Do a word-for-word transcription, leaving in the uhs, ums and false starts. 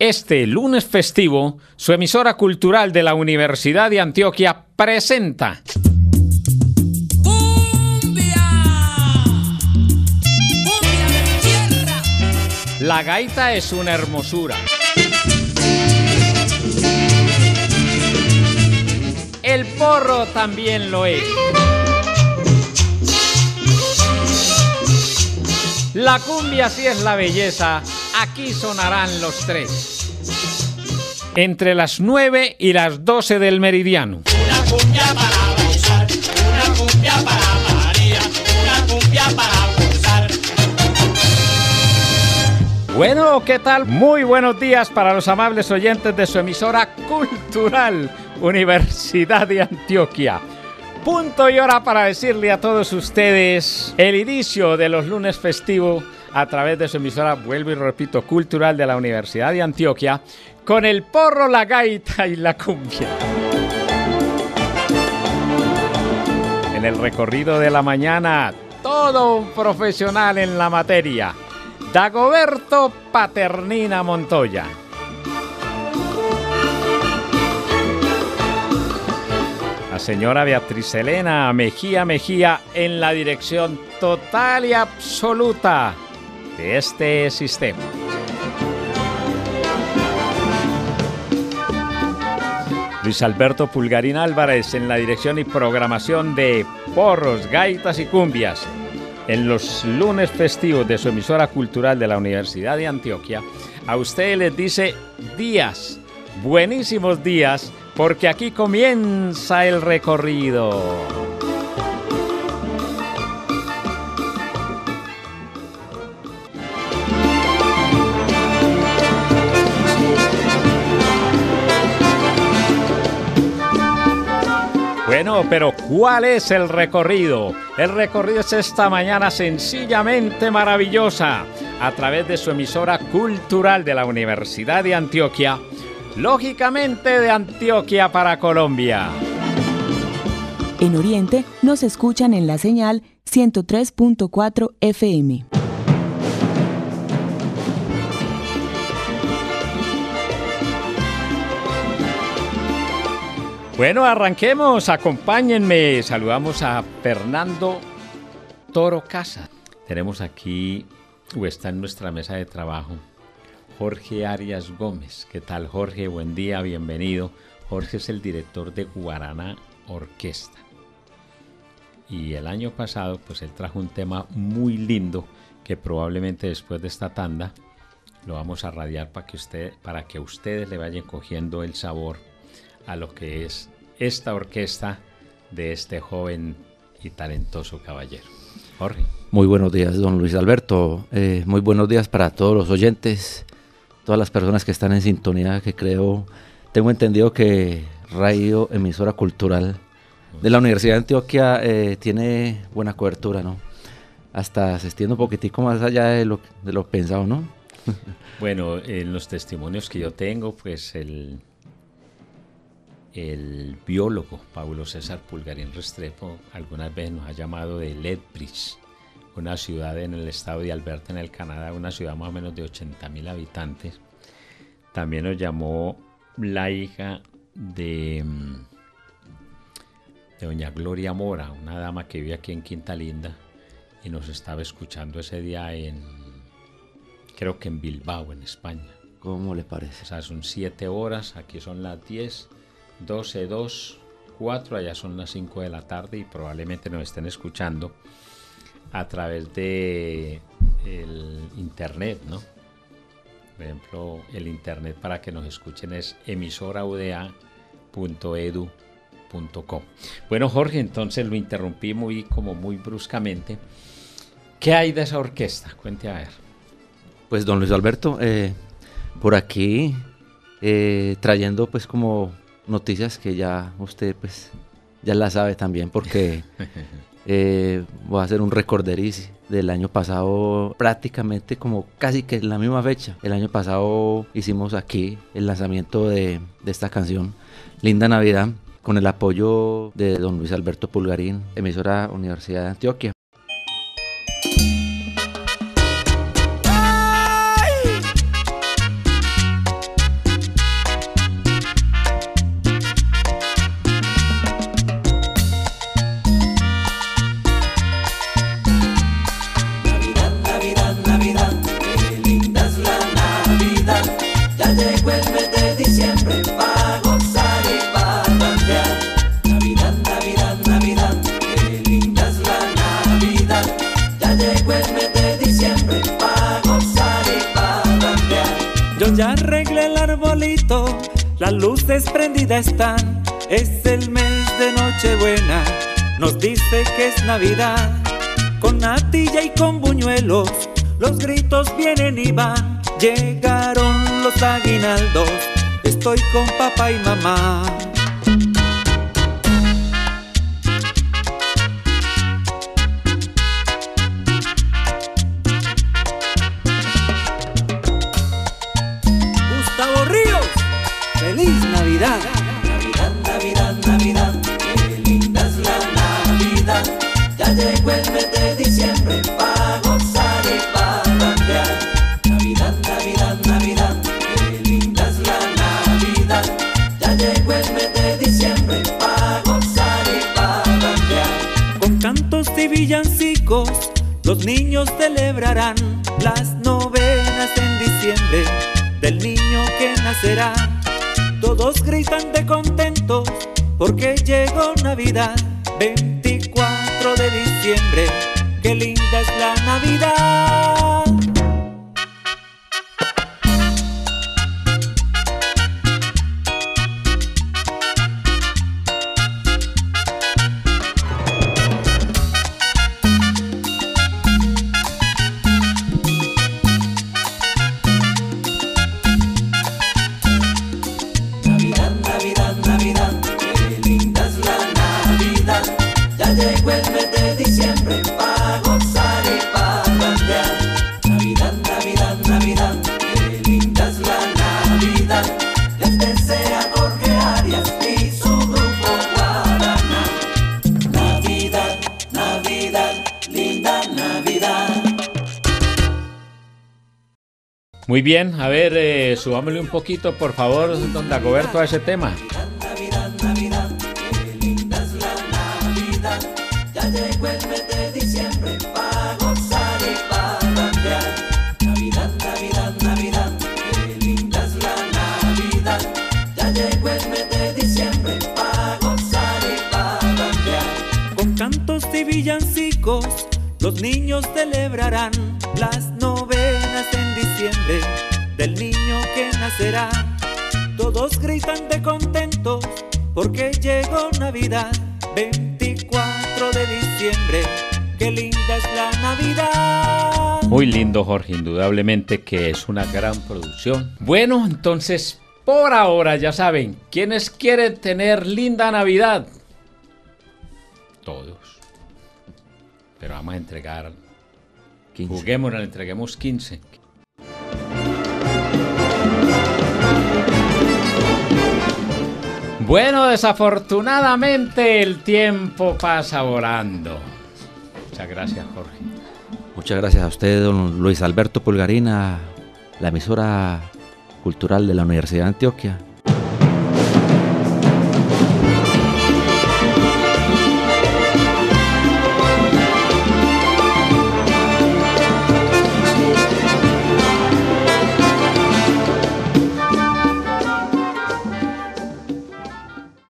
Este lunes festivo, su emisora cultural de la Universidad de Antioquia presenta... La gaita es una hermosura. El porro también lo es. La cumbia sí es la belleza. Aquí sonarán los tres. Entre las nueve y las doce del meridiano. Una cumbia para bailar, una cumbia para María, una cumbia para... Bueno, ¿qué tal? Muy buenos días para los amables oyentes de su emisora cultural, Universidad de Antioquia. Punto y hora para decirle a todos ustedes el inicio de los lunes festivos a través de su emisora, vuelvo y repito, cultural de la Universidad de Antioquia, con el porro, la gaita y la cumbia. En el recorrido de la mañana, todo un profesional en la materia. Dagoberto Paternina Montoya. La señora Beatriz Elena Mejía Mejía en la dirección total y absoluta de este sistema. Luis Alberto Pulgarín Álvarez en la dirección y programación de porros, gaitas y cumbias. En los lunes festivos de su emisora cultural de la Universidad de Antioquia, a ustedes les dice días, buenísimos días, porque aquí comienza el recorrido. Bueno, pero ¿cuál es el recorrido? El recorrido es esta mañana sencillamente maravillosa a través de su emisora cultural de la Universidad de Antioquia, lógicamente de Antioquia para Colombia. En Oriente nos escuchan en la señal ciento tres punto cuatro F M. Bueno, arranquemos, acompáñenme. Saludamos a Fernando Toro Casa. Tenemos aquí, o está en nuestra mesa de trabajo, Jorge Arias Gómez. ¿Qué tal, Jorge? Buen día, bienvenido. Jorge es el director de Guaraná Orquesta. Y el año pasado, pues él trajo un tema muy lindo que probablemente después de esta tanda lo vamos a radiar para que, usted, para que ustedes le vayan cogiendo el sabor a lo que es esta orquesta de este joven y talentoso caballero. Jorge. Muy buenos días, don Luis Alberto. Eh, muy buenos días para todos los oyentes, todas las personas que están en sintonía, que creo, tengo entendido que Radio Emisora Cultural de la Universidad de Antioquia eh, tiene buena cobertura, ¿no? Hasta se extiende un poquitico más allá de lo, de lo pensado, ¿no? Bueno, en los testimonios que yo tengo, pues el... El biólogo Pablo César Pulgarín Restrepo algunas veces nos ha llamado de Ledbridge, una ciudad en el estado de Alberta, en el Canadá, una ciudad más o menos de ochenta mil habitantes. También nos llamó la hija de, de doña Gloria Mora, una dama que vive aquí en Quinta Linda, y nos estaba escuchando ese día en, creo que en Bilbao, en España. ¿Cómo le parece? O sea, son siete horas, aquí son las diez. doce, dos, cuatro, allá son las cinco de la tarde y probablemente nos estén escuchando a través de el internet, ¿no? Por ejemplo, el internet para que nos escuchen es emisora udea punto edu punto co. Bueno, Jorge, entonces lo interrumpí muy, como muy bruscamente. ¿Qué hay de esa orquesta? Cuente a ver. Pues, don Luis Alberto, eh, por aquí eh, trayendo pues como... noticias que ya usted pues ya la sabe también, porque eh, voy a hacer un recorderis del año pasado, prácticamente como casi que en la misma fecha. El año pasado hicimos aquí el lanzamiento de, de esta canción, Linda Navidad, con el apoyo de don Luis Alberto Pulgarín, emisora Universidad de Antioquia. Ya arreglé el arbolito, las luces prendidas están. Es el mes de Nochebuena, nos dice que es Navidad. Con natilla y con buñuelos, los gritos vienen y van. Llegaron los aguinaldos, estoy con papá y mamá. Navidad, Navidad, Navidad, qué linda es la Navidad. Ya llegó el mes de diciembre para gozar y para bandear. Navidad, Navidad, Navidad, qué linda es la Navidad. Ya llegó el mes de diciembre para gozar y para bandear. Con cantos y villancicos los niños celebrarán las novenas en diciembre del niño que nacerá. Todos gritan de contentos porque llegó Navidad, veinticuatro de diciembre, qué linda es la Navidad. Muy bien, a ver, eh, subámosle un poquito, por favor, don Dagoberto, a ese tema. Navidad, Navidad, Navidad, qué linda es la Navidad. Ya llegó el mes de diciembre para gozar y para bandear. Navidad, Navidad, Navidad, qué linda es la Navidad. Ya llegó el mes de diciembre para gozar y para bandear. Con cantos y villancicos los niños celebrarán las novenas en diciembre del niño que nacerá. Todos gritan de contentos porque llegó Navidad, veinticuatro de diciembre, qué linda es la Navidad. Muy lindo, Jorge, indudablemente que es una gran producción. Bueno, entonces, por ahora ya saben, ¿quiénes quieren tener linda Navidad? Todos. Pero vamos a entregar... Juguémosla, le entreguemos quince. Bueno, desafortunadamente el tiempo pasa volando. Muchas gracias, Jorge. Muchas gracias a usted, don Luis Alberto Pulgarín, a la emisora cultural de la Universidad de Antioquia.